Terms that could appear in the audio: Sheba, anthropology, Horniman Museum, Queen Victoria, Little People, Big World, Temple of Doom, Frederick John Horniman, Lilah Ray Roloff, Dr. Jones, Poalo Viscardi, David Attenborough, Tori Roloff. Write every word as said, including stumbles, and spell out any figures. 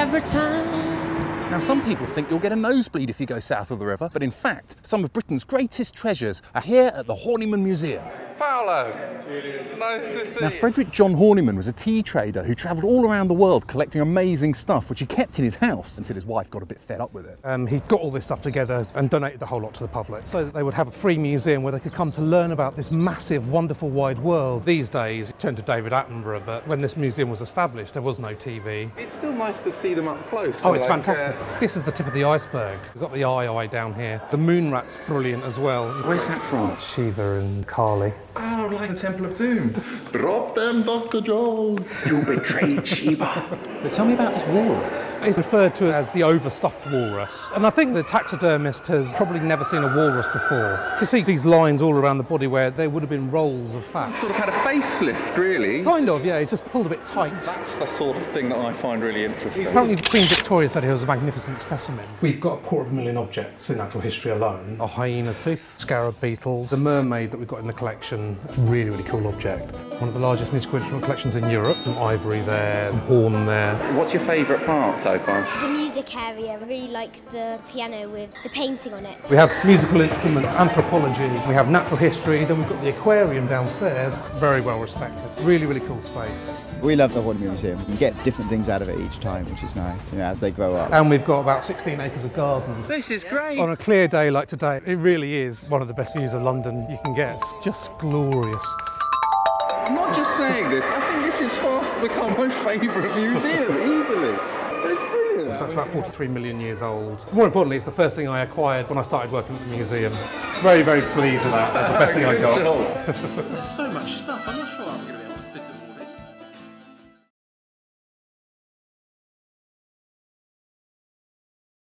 every time. Now, some people think you'll get a nosebleed if you go south of the river, but in fact, some of Britain's greatest treasures are here at the Horniman Museum. Paolo, nice to see you. Now, Frederick John Horniman was a tea trader who travelled all around the world collecting amazing stuff, which he kept in his house until his wife got a bit fed up with it. Um, he got all this stuff together and donated the whole lot to the public so that they would have a free museum where they could come to learn about this massive, wonderful, wide world. These days, it turned to David Attenborough, but when this museum was established, there was no T V. It's still nice to see them up close. Oh, it's like, fantastic. Uh, This is the tip of the iceberg. We've got the eye eye down here. The moon rat's brilliant as well. Where's that from? Sheba and Carly. Oh, like the Temple of Doom. Drop them, Doctor Jones. You betrayed Sheba. So tell me about this walrus. It's referred to as the overstuffed walrus. And I think the taxidermist has probably never seen a walrus before. You can see these lines all around the body where there would have been rolls of fat. It's sort of had a facelift, really. Kind of, yeah. It's just pulled a bit tight. That's the sort of thing that I find really interesting. Apparently Queen Victoria said he was a magnificent specimen. We've got a quarter of a million objects in natural history alone. A hyena tooth, scarab beetles, the mermaid that we've got in the collection. Really, really cool object. One of the largest musical instrument collections in Europe. Some ivory there, some horn there. What's your favourite part so far? The music area. I really like the piano with the painting on it. We have musical instrument, anthropology, we have natural history, then we've got the aquarium downstairs. Very well respected. Really, really cool space. We love the Horniman Museum. You can get different things out of it each time, which is nice, you know, as they grow up. And we've got about sixteen acres of gardens. This is great. On a clear day like today, it really is one of the best views of London you can get. It's just glorious. I'm not just saying this, I think this is fast become my favourite museum, easily. It's brilliant. So it's about forty-three million years old. More importantly, it's the first thing I acquired when I started working at the museum. Very, very pleased with that. That's the best thing I got. There's so much stuff, I'm not sure.